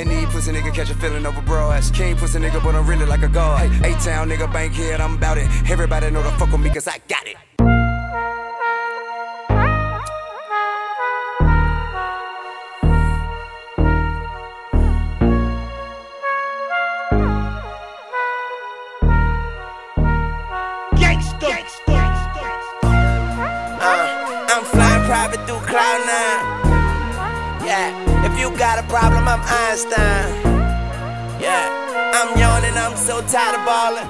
Any pussy nigga catch a feeling over broads. King pussy nigga, but I'm really like a god. A-town nigga, bank head, I'm about it. Everybody know the fuck with me, cause I got it. I'm flying private through cloud nine. Yeah, if you got a problem, I'm Einstein. Yeah, I'm yawning, I'm so tired of balling.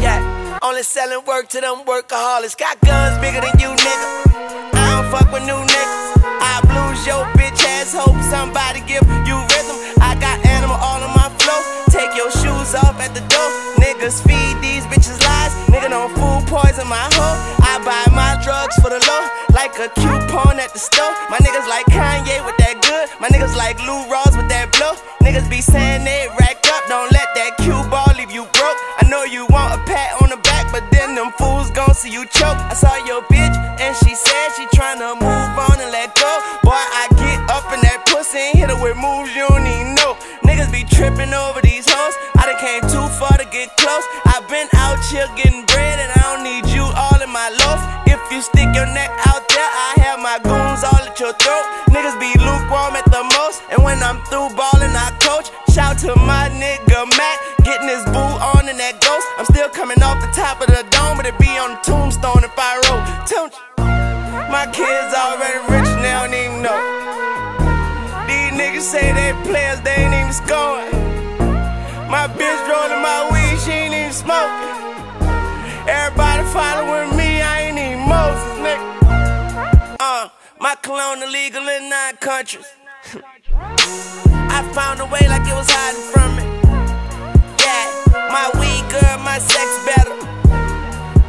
Yeah, only selling work to them workaholics. Got guns bigger than you, nigga. I don't fuck with new niggas. I blues your bitch ass, hope somebody give you rhythm. I got animal all in my flow. Take your shoes off at the door. Niggas feed these bitches lies. Nigga don't food poison my hoe. I buy my drugs for the low, like a coupon at the store. My niggas like Kanye with that good. My niggas like Lou Rawls with that blow. Niggas be saying they racked up. Don't let that cue ball leave you broke. I know you want a pat on the back, but then them fools gon' see you choke. I saw your bitch and she said she tryna move on and let go. Boy, I get up in that pussy and hit her with moves you don't even know. Niggas be tripping over these hoes. I done came too far to get close. I been out here getting bread and I don't need you all in my loaf. If you stick your neck out there, I have my goons all at your throat. Niggas be lukewarm at the most, and when I'm through ballin', I coach. Shout to my nigga Mac, getting his boo on and that ghost. I'm still coming off the top of the dome, but it be on the tombstone if I roll. My kids already rich and they don't even know. These niggas say they players, they ain't even scoring. My bitch rolling my weed, she ain't even smoking. Everybody following me, I ain't even Moses, nigga. My cologne illegal in 9 countries. I found a way like it was hiding from me. Yeah, my weed good, my sex better.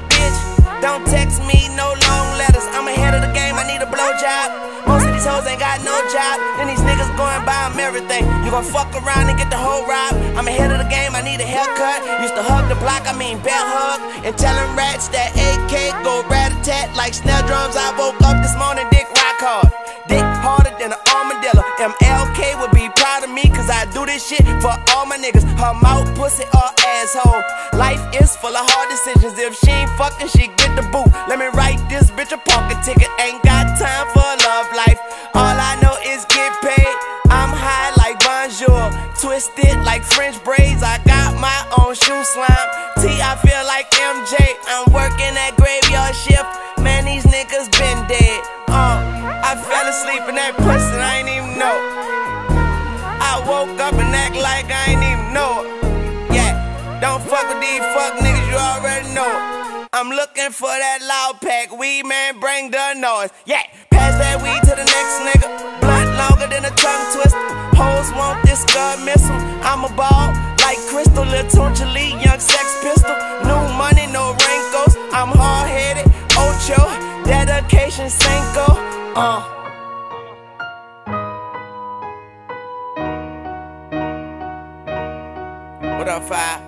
Bitch, don't text me, no long letters. I'm ahead of the game, I need a blowjob. Most of these hoes ain't got no job, and these niggas going by them everything. You gon' fuck around and get the whole ride. I'm ahead of the game, I need a haircut. Used to hug the block, I mean bell hug. And telling rats that AK go rat-a-tat like snare drums. I woke up this morning, dick rock hard. Dick harder than an armadillo. MLK would be proud of me, cause I do this shit for all my niggas. Her mouth, pussy, or asshole. Life is full of hard decisions. If she ain't fucking, she get the boot. Let me write this bitch a parking ticket. Ain't got time for love life. All I know is get paid. I'm high like Bonjour, twisted like French braids. I got my own shoe slime. T.I. feel like MJ. I'm working that graveyard shift. Man, these niggas been dead. I fell asleep in that pussy and I ain't even know. I woke up and act like I ain't even know it. Yeah, don't fuck with these fuck niggas, you already know it. I'm looking for that loud pack, weed man, bring the noise. Yeah, pass that weed to the next nigga. Blunt longer than a tongue twister. Hoes want this gun missile. I'm a ball like Crystal, Lil Tuncha Lee, Young Sex Pistol. New money, no wrinkles. I'm hard headed, Ocho, dedication, Cinco. What up, five?